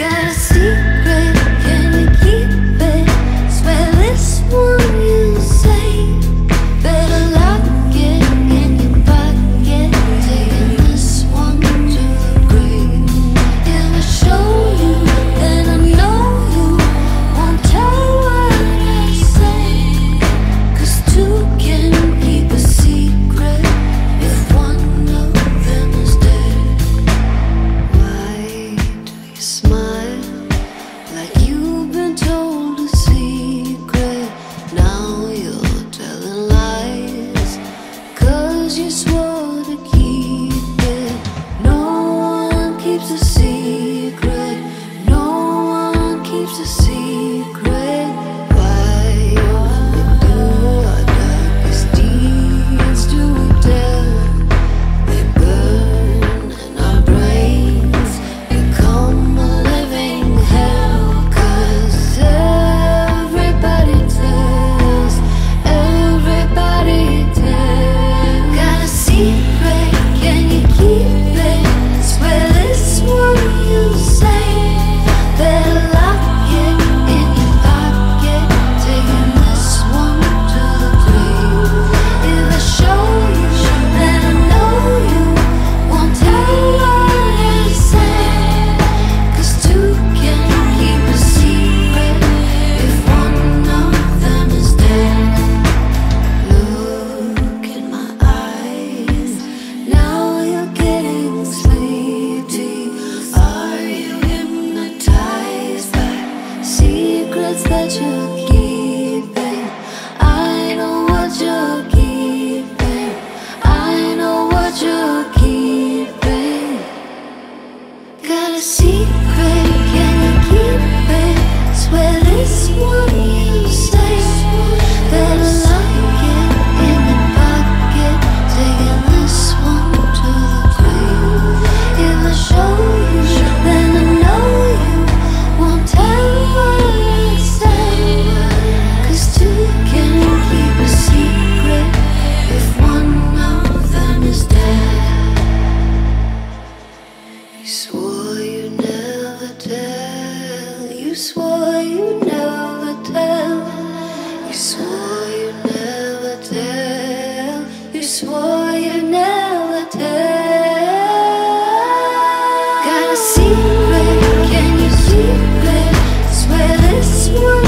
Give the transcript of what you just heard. Secret, can you keep it? Swear this one.